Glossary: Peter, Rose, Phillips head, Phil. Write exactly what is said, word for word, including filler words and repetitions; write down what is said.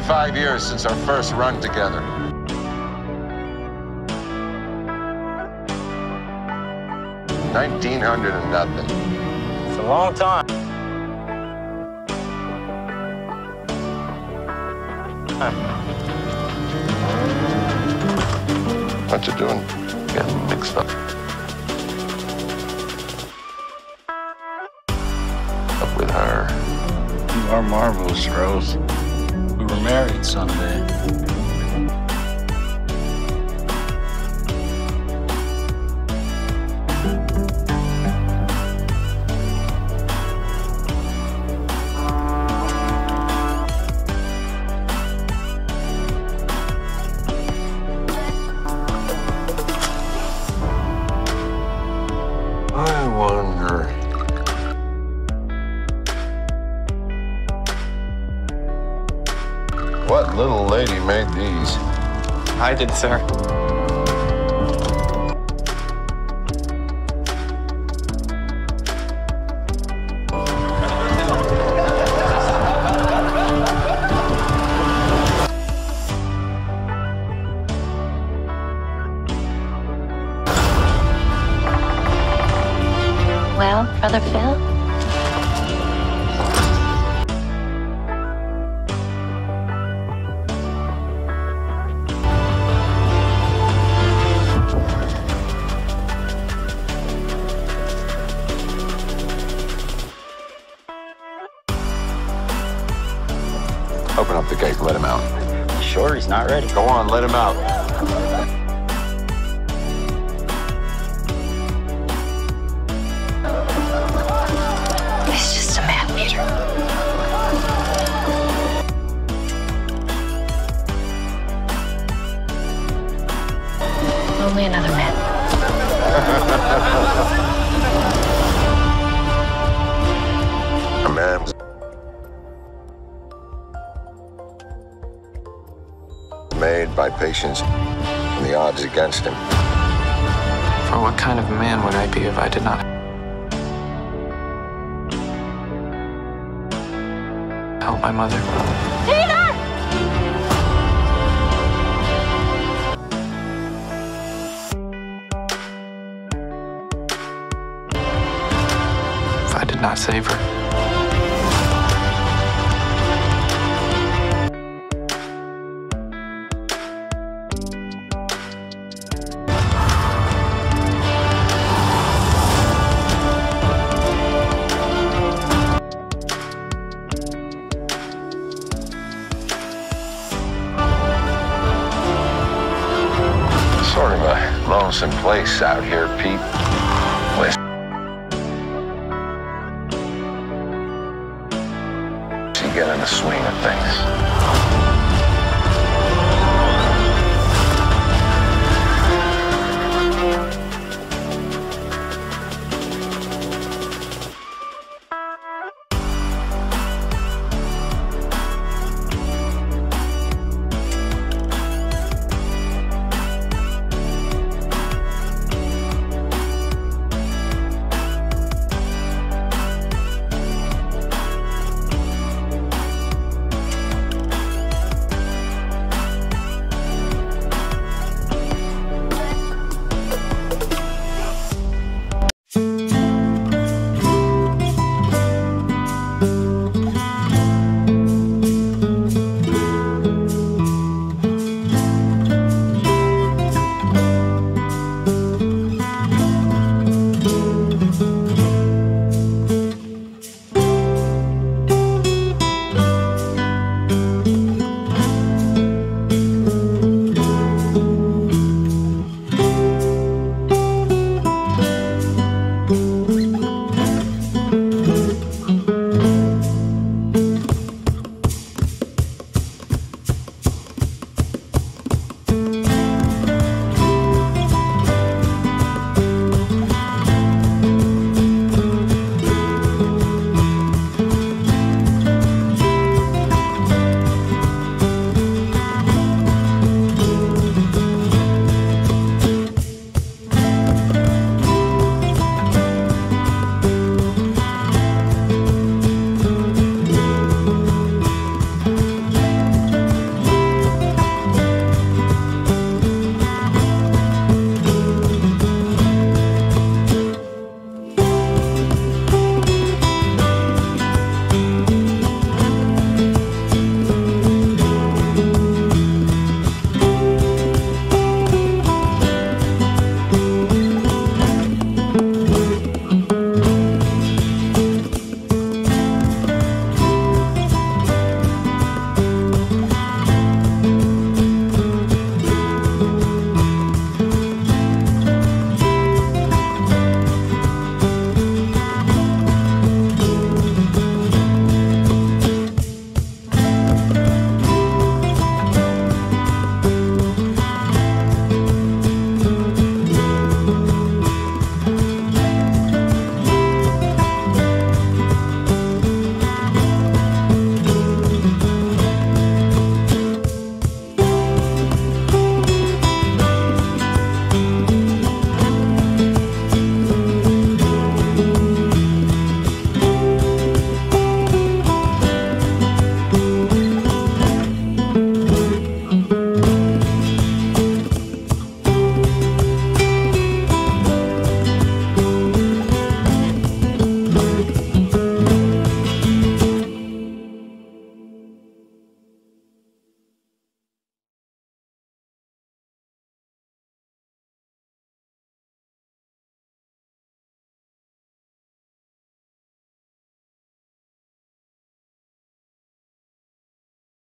twenty-five years since our first run together. nineteen hundred and nothing. It's a long time. What you doing? Getting mixed up. Up with her. You are marvelous, Rose. We were married someday. I wonder. What little lady made these? I did, sir. Well, Brother Phil? Open up the gate, let him out. Sure, he's not ready. Go on, let him out. Only another man. A man. Made by patience and the odds against him. For what kind of man would I be if I did not help my mother? Peter! I did not save her. Sort of a lonesome place out here, Pete. With get in the swing of things.